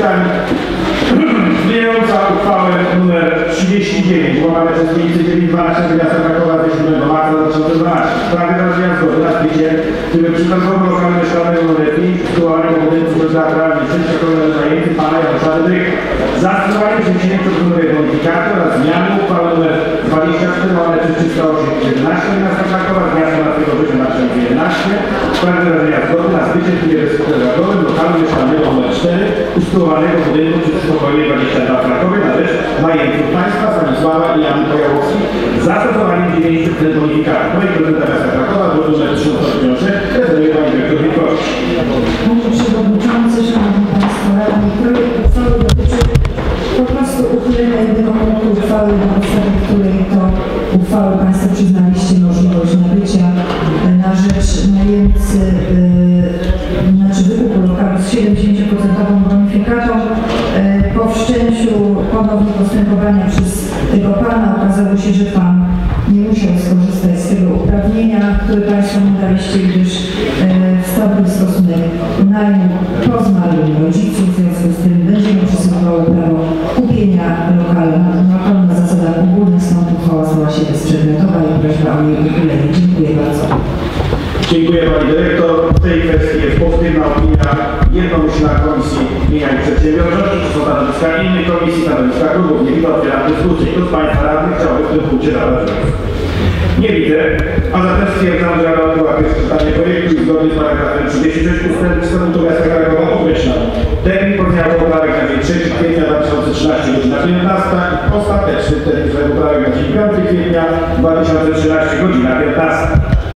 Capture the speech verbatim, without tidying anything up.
pytań zmieniająca uchwałę nr trzydzieści dziewięć, łamane przez pięćset dziewięć dwanaście Rady Miasta Krakowa z siódmego marca dwa tysiące dwunastego w sprawie rozjazdu na zbicie, który przypadkowo lokalny mieszkalny ulegli sytualnego budynku teatralnym przeciwko kolejnym zajęty pana Janusza Rydrycha. Zastosowanie przeciwników proponuję modyfikację oraz zmiany uchwały nr dwadzieścia cztery łamane przez trzysta osiemnaście Miasta Krakowa z miasta dwunastego września dwa tysiące jedenastego w sprawie rozjazdu na zbicie, który jest sytualnym lokalnym mieszkalnym nr cztery usytuowanego w budynku przy Spokojnej dwadzieścia dwa w Krakowie na rzecz majątku państwa Stanisława i Jany Pojałowskich z zastosowaniem dziewięćdziesiątego modyfikatu. No i prezydenta miasta Krakowa, druk nr tysiąc sto dziewięć, prezentuje pani dyrektor Witkowski. Panie Przewodniczący, Szanowni Państwo Radni, projekt uchwały dotyczy po prostu uchylenia jednego punktu uchwały, na podstawie której to uchwały Państwo przyznaliście możliwość nabycia na rzecz najemcy, yy, znaczy wykupu lokalu z siedemdziesięcioprocentową bonifikatą. Po wszczęciu ponownie postępowania przez tego Pana okazało się, że Pan nie musiał skorzystać z tego uprawnienia, które Państwo mu daliście, gdyż wstąpił w stosunek najmu po zmarłym rodziców, w związku z tym będzie mu przysługiwało prawo kupienia lokalu na pełnych zasadach ogólnych, stąd uchwała stała się bezprzedmiotowa i prośba o jej uchylenie. Dziękuję bardzo. Dziękuję Pani Dyrektor. W tej kwestii jest pozytywna opinia jednomyślna Komisji Mienia i Przedsiębiorczości. Czy są stanowiska innych komisji, stanowiska klubów? Nie widzę. Otwieram dyskusję. Kto z Państwa radnych chciałby w tym punkcie zabrać głos? Nie widzę. A zatem stwierdzam, że Rada odbyła pierwsze czytanie projektu i zgodnie z paragrafem trzydziestym szóstym Statutu Miasta Krakowa określa termin powiedzenia poprawek na dzień trzeciego kwietnia dwa tysiące trzynastego, godzina piętnasta i ostateczny termin poprawek na dzień piątego kwietnia dwa tysiące trzynastego, godzina piętnasta.